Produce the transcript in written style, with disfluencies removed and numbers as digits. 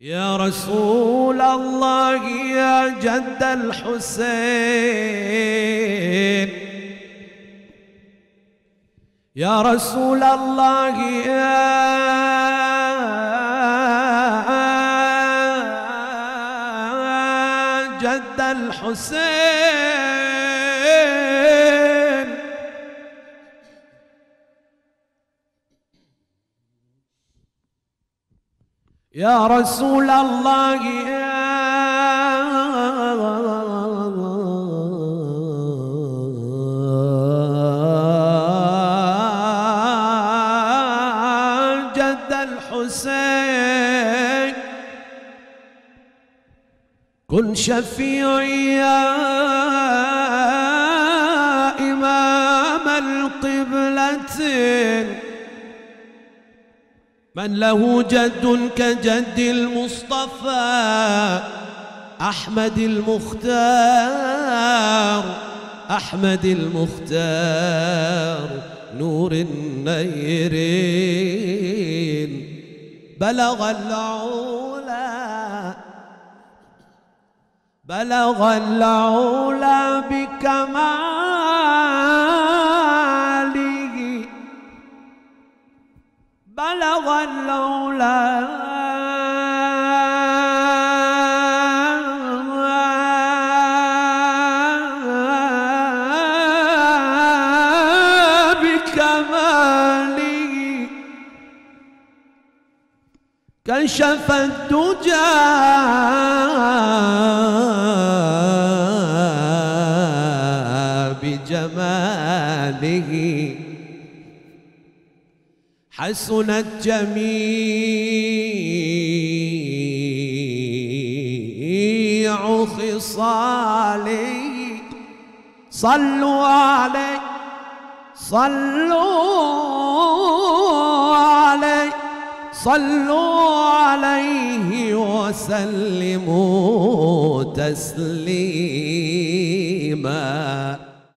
يا رسول الله يا جد الحسين، يا رسول الله يا جد الحسين، يا رسول الله يا جد الحسين، كن شفيعي يا إمام القبلتين. من له جد كجد المصطفى أحمد المختار، أحمد المختار نور النيرين، بلغ العلا بلغ العلا بكماله، بلغ العلا بكماله، كشف الدجى بجماله، حسنت جميع خصاله. صلوا عليه صلوا عليه صلوا عليه وسلموا تسليما.